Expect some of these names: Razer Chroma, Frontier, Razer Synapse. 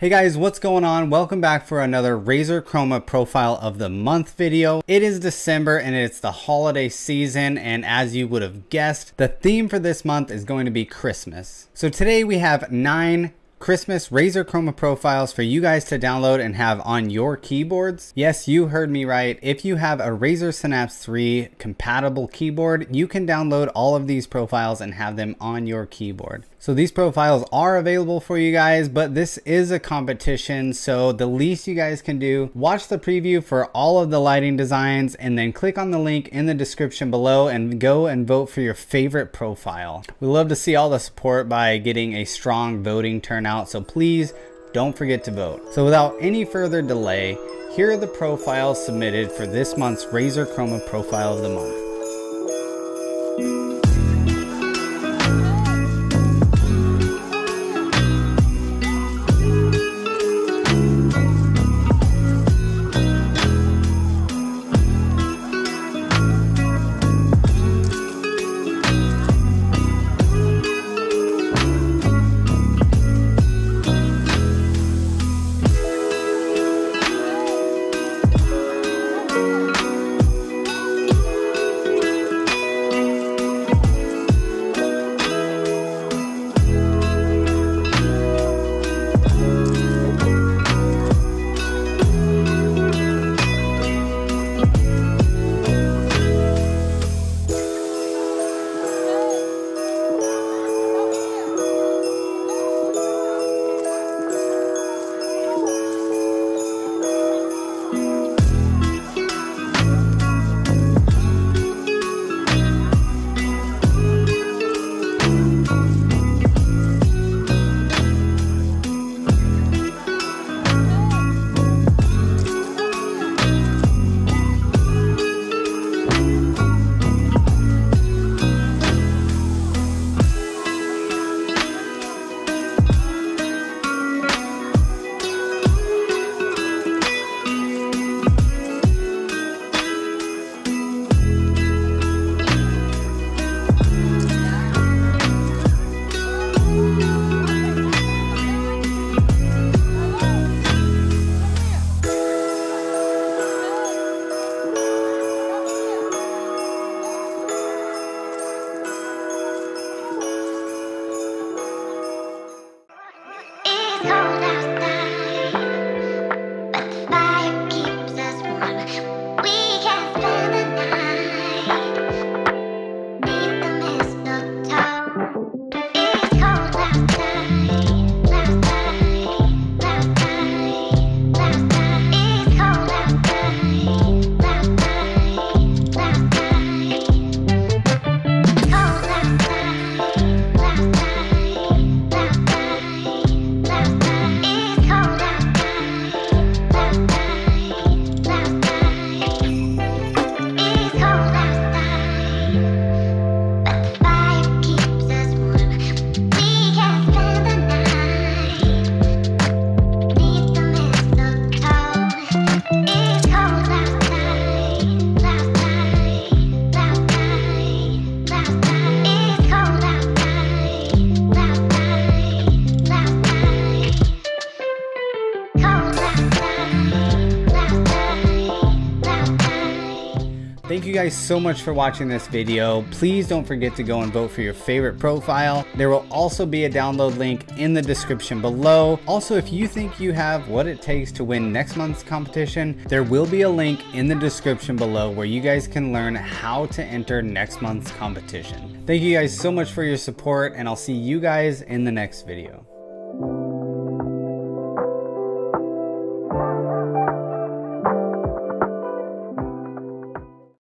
Hey guys, what's going on? Welcome back for another Razer Chroma Profile of the Month video. It is December and it's the holiday season, and as you would have guessed, the theme for this month is going to be Christmas. So today we have 9 Christmas Razer Chroma profiles for you guys to download and have on your keyboards. Yes, you heard me right. If you have a Razer Synapse 3 compatible keyboard, you can download all of these profiles and have them on your keyboard. So these profiles are available for you guys, but this is a competition, so the least you guys can do, watch the preview for all of the lighting designs and then click on the link in the description below and go and vote for your favorite profile. We love to see all the support by getting a strong voting turnout, so please don't forget to vote. So without any further delay, here are the profiles submitted for this month's Razer Chroma Profile of the Month. Thank you guys so much for watching this video. Please don't forget to go and vote for your favorite profile. There will also be a download link in the description below. Also, if you think you have what it takes to win next month's competition, there will be a link in the description below where you guys can learn how to enter next month's competition. Thank you guys so much for your support, and I'll see you guys in the next video.